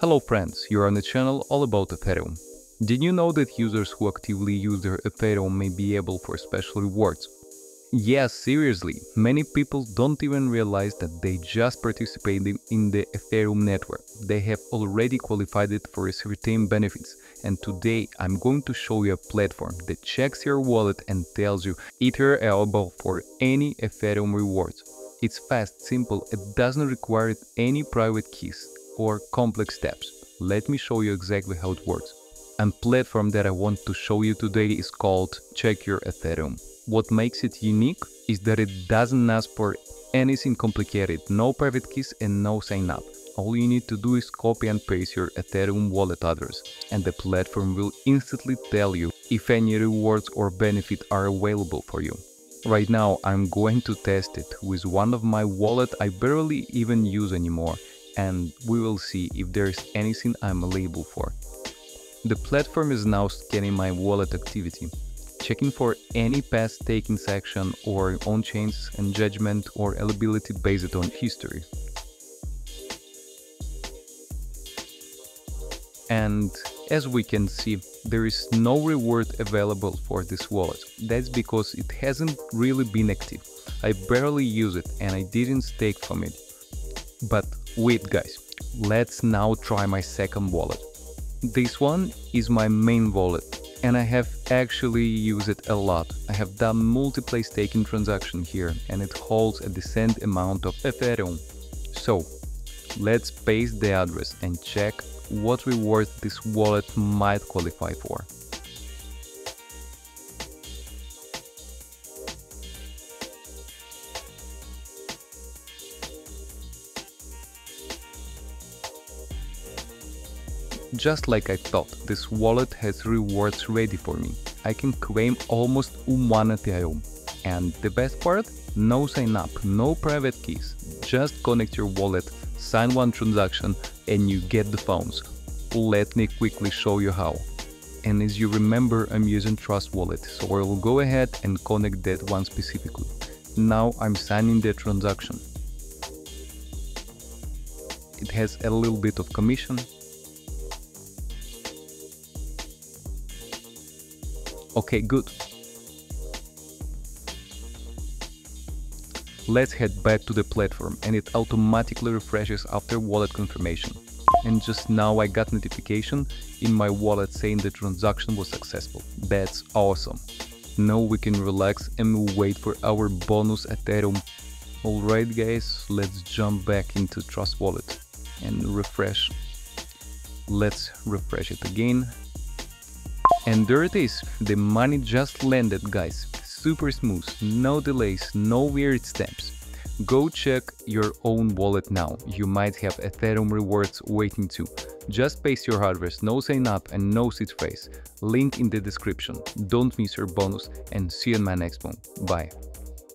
Hello friends, you are on the channel all about Ethereum. Did you know that users who actively use their Ethereum may be able for special rewards? Yes, seriously, many people don't even realize that they just participated in the Ethereum network. They have already qualified it for certain benefits, and today I'm going to show you a platform that checks your wallet and tells you if you're eligible for any Ethereum rewards. It's fast, simple, it doesn't require any private keys or complex steps. Let me show you exactly how it works. And platform that I want to show you today is called Check Your Ethereum. What makes it unique is that it doesn't ask for anything complicated, no private keys and no sign up. All you need to do is copy and paste your Ethereum wallet address, and the platform will instantly tell you if any rewards or benefits are available for you. Right now I'm going to test it with one of my wallets I barely even use anymore, and we will see if there's anything I'm eligible for. The platform is now scanning my wallet activity, checking for any past takings action or on-chains and judgment or eligibility based on history. And as we can see, there is no reward available for this wallet. That's because it hasn't really been active. I barely use it and I didn't stake from it. But wait guys, let's now try my second wallet. This one is my main wallet, and I have actually used it a lot. I have done multiple staking transactions here, and it holds a decent amount of Ethereum. So let's paste the address and check what rewards this wallet might qualify for. Just like I thought, this wallet has rewards ready for me. I can claim almost 1 Ethereum. And the best part? No sign up, no private keys. Just connect your wallet, sign one transaction, and you get the funds. Let me quickly show you how. And as you remember, I'm using Trust Wallet, so I will go ahead and connect that one specifically. Now I'm signing the transaction. It has a little bit of commission. Okay, good. Let's head back to the platform, and it automatically refreshes after wallet confirmation. And just now I got notification in my wallet saying the transaction was successful. That's awesome. Now we can relax and wait for our bonus Ethereum. Alright guys, let's jump back into Trust Wallet and refresh. Let's refresh it again. And there it is, the money just landed guys, super smooth, no delays, no weird steps. Go check your own wallet now, you might have Ethereum rewards waiting too. Just paste your address, no sign up and no seed phrase, link in the description. Don't miss your bonus and see you in my next one, bye.